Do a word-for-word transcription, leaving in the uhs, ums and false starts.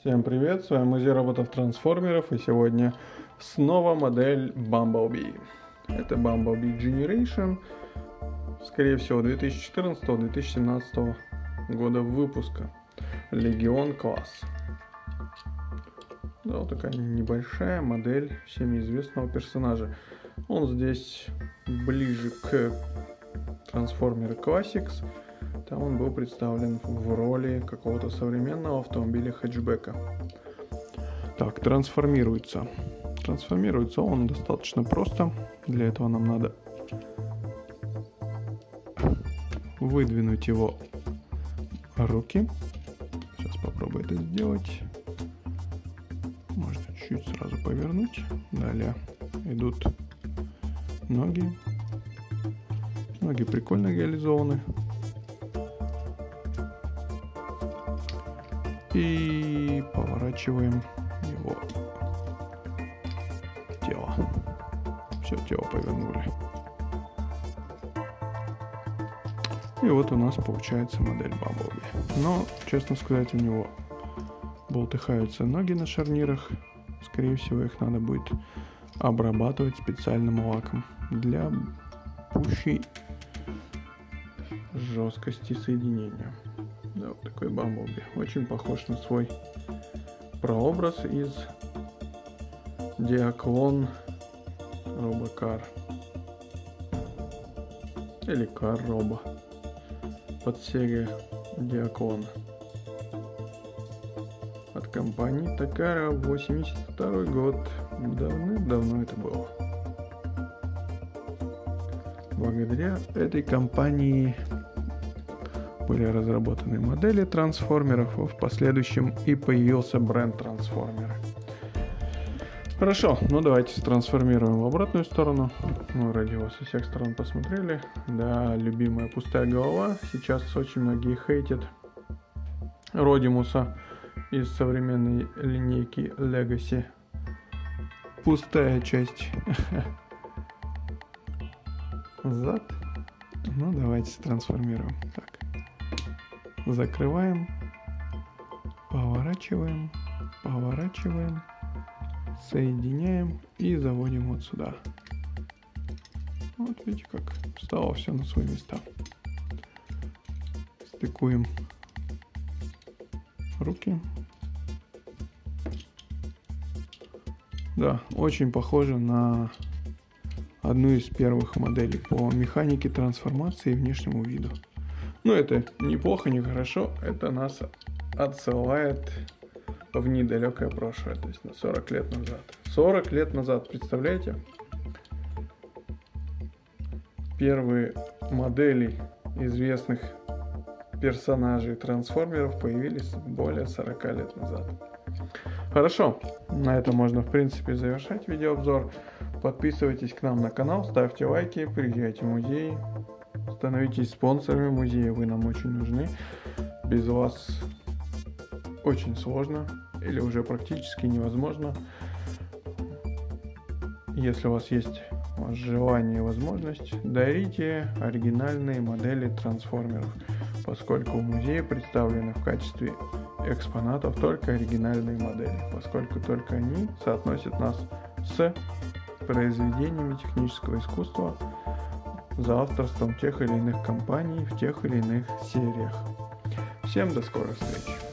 Всем привет, с вами музей роботов-трансформеров, и сегодня снова модель Bumblebee. Это Bumblebee Generation, скорее всего две тысячи четырнадцатого — две тысячи семнадцатого года выпуска, Legion класс. Да, вот такая небольшая модель всеми известного персонажа. Он здесь ближе к Transformers Classics. Там он был представлен в роли какого-то современного автомобиля хэтчбека. Так, трансформируется. Трансформируется он достаточно просто. Для этого нам надо выдвинуть его руки. Сейчас попробую это сделать. Можно чуть-чуть сразу повернуть. Далее идут ноги. Ноги прикольно реализованы. И поворачиваем его тело. Все, тело повернули. И вот у нас получается модель Bumblebee. Но, честно сказать, у него болтыхаются ноги на шарнирах. Скорее всего, их надо будет обрабатывать специальным лаком для пущей жесткости соединения. Да, вот такой Bumblebee. Очень похож на свой прообраз из Диаклон, Робокар или Кар Робо под Sega Диаклон от компании Такара, восемьдесят второй год. Давным-давно это было. Благодаря этой компании были разработаны модели трансформеров, а в последующем и появился бренд трансформеры. Хорошо, ну давайте трансформируем в обратную сторону. Мы вроде его со всех сторон посмотрели. Да, любимая пустая голова. Сейчас очень многие хейтят Родимуса из современной линейки Legacy. Пустая часть. Зад. Ну давайте трансформируем. Так. Закрываем, поворачиваем, поворачиваем, соединяем и заводим вот сюда. Вот видите, как встало все на свои места. Стыкуем руки. Да, очень похоже на одну из первых моделей по механике трансформации и внешнему виду. Ну, это неплохо, не хорошо, это нас отсылает в недалекое прошлое, то есть на сорок лет назад. сорок лет назад, представляете? Первые модели известных персонажей трансформеров появились более сорока лет назад. Хорошо, на этом можно, в принципе, завершать видеообзор. Подписывайтесь к нам на канал, ставьте лайки, приезжайте в музей. Становитесь спонсорами музея, вы нам очень нужны. Без вас очень сложно или уже практически невозможно. Если у вас есть желание и возможность, дарите оригинальные модели трансформеров, поскольку в музее представлены в качестве экспонатов только оригинальные модели, поскольку только они соотносят нас с произведениями технического искусства, за авторством тех или иных компаний в тех или иных сериях. Всем до скорых встреч!